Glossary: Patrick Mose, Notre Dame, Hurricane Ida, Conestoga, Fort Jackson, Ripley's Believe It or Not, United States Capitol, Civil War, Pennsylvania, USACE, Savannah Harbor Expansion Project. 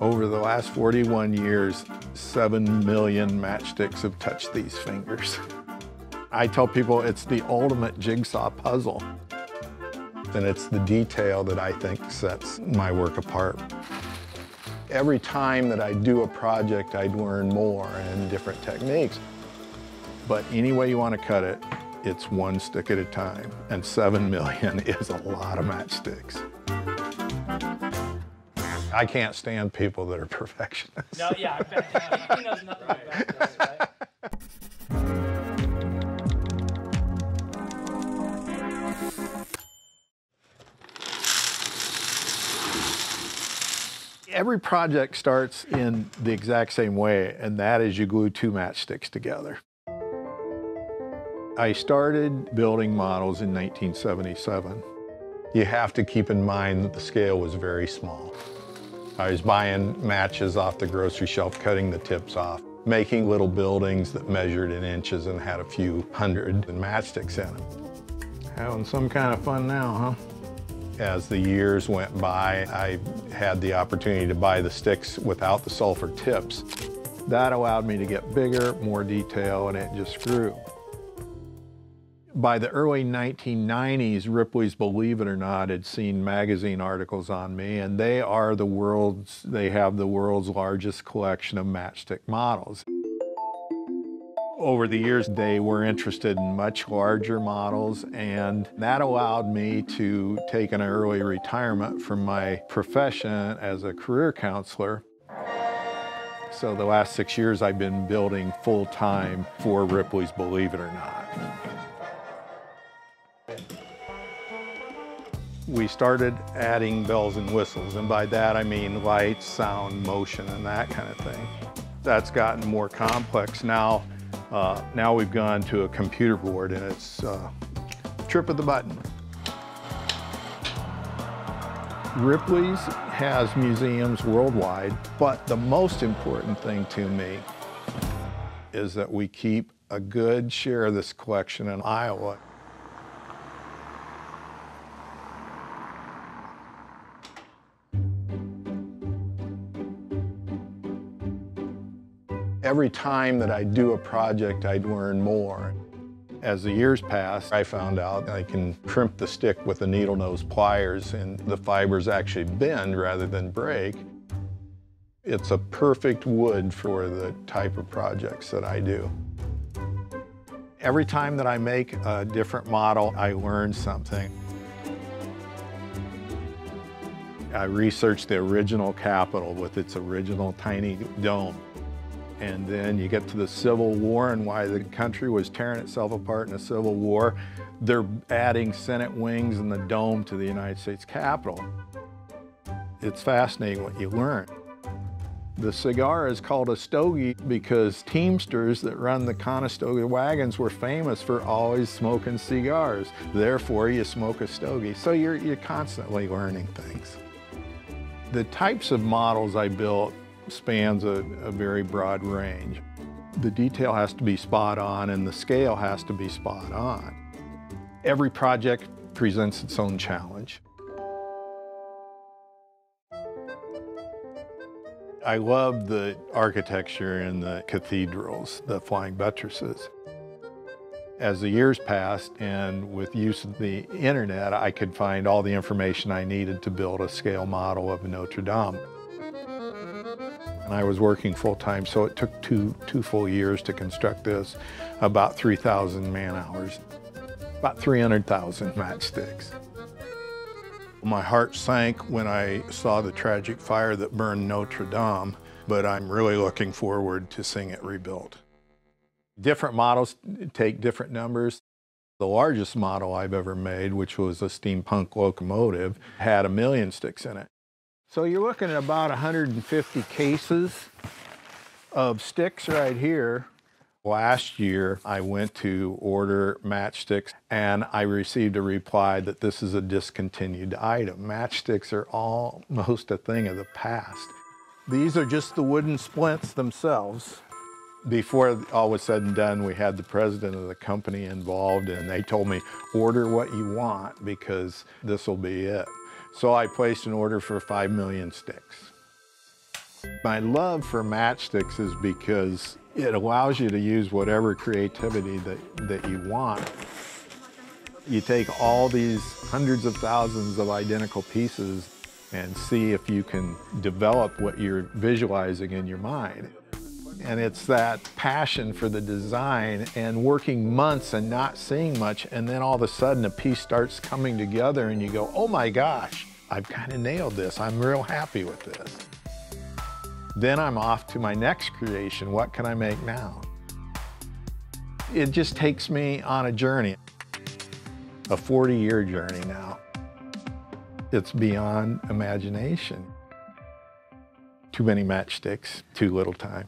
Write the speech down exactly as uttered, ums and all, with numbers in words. Over the last forty-one years, seven million matchsticks have touched these fingers. I tell people it's the ultimate jigsaw puzzle. And it's the detail that I think sets my work apart. Every time that I do a project, I'd learn more and different techniques. But any way you want to cut it, it's one stick at a time. And seven million is a lot of matchsticks. I can't stand people that are perfectionists. No, yeah, I bet. He knows nothing about that, right? Every project starts in the exact same way, and that is you glue two matchsticks together. I started building models in nineteen seventy-seven. You have to keep in mind that the scale was very small. I was buying matches off the grocery shelf, cutting the tips off, making little buildings that measured in inches and had a few hundred matchsticks in them. Having some kind of fun now, huh? As the years went by, I had the opportunity to buy the sticks without the sulfur tips. That allowed me to get bigger, more detail, and it just grew. By the early nineteen nineties, Ripley's Believe It or Not had seen magazine articles on me, and they are the world's, they have the world's largest collection of matchstick models. Over the years, they were interested in much larger models, and that allowed me to take an early retirement from my profession as a career counselor. So the last six years, I've been building full-time for Ripley's Believe It or Not. We started adding bells and whistles, and by that I mean lights, sound, motion, and that kind of thing. That's gotten more complex now. Uh, now we've gone to a computer board, and it's uh, trip of the button. Ripley's has museums worldwide, but the most important thing to me is that we keep a good share of this collection in Iowa. Every time that I do a project, I'd learn more. As the years passed, I found out I can crimp the stick with the needle nose pliers, and the fibers actually bend rather than break. It's a perfect wood for the type of projects that I do. Every time that I make a different model, I learn something. I researched the original Capitol with its original tiny dome. And then you get to the Civil War and why the country was tearing itself apart in the Civil War. They're adding Senate wings and the dome to the United States Capitol. It's fascinating what you learn. The cigar is called a stogie because teamsters that run the Conestoga wagons were famous for always smoking cigars. Therefore, you smoke a stogie. So you're, you're constantly learning things. The types of models I built spans a, a very broad range. The detail has to be spot on, and the scale has to be spot on. Every project presents its own challenge. I love the architecture in the cathedrals, the flying buttresses. As the years passed, and with use of the internet, I could find all the information I needed to build a scale model of Notre Dame. And I was working full-time, so it took two, two full years to construct this, about three thousand man-hours, about three hundred thousand matchsticks. My heart sank when I saw the tragic fire that burned Notre Dame, but I'm really looking forward to seeing it rebuilt. Different models take different numbers. The largest model I've ever made, which was a steampunk locomotive, had a million sticks in it. So you're looking at about one hundred fifty cases of sticks right here. Last year, I went to order matchsticks, and I received a reply that this is a discontinued item. Matchsticks are almost a thing of the past. These are just the wooden splints themselves. Before all was said and done, we had the president of the company involved, and they told me, order what you want, because this will be it. So I placed an order for five million sticks. My love for matchsticks is because it allows you to use whatever creativity that, that you want. You take all these hundreds of thousands of identical pieces and see if you can develop what you're visualizing in your mind. And it's that passion for the design and working months and not seeing much, and then all of a sudden a piece starts coming together and you go, oh my gosh, I've kind of nailed this. I'm real happy with this. Then I'm off to my next creation. What can I make now? It just takes me on a journey, a forty-year journey now. It's beyond imagination. Too many matchsticks, too little time.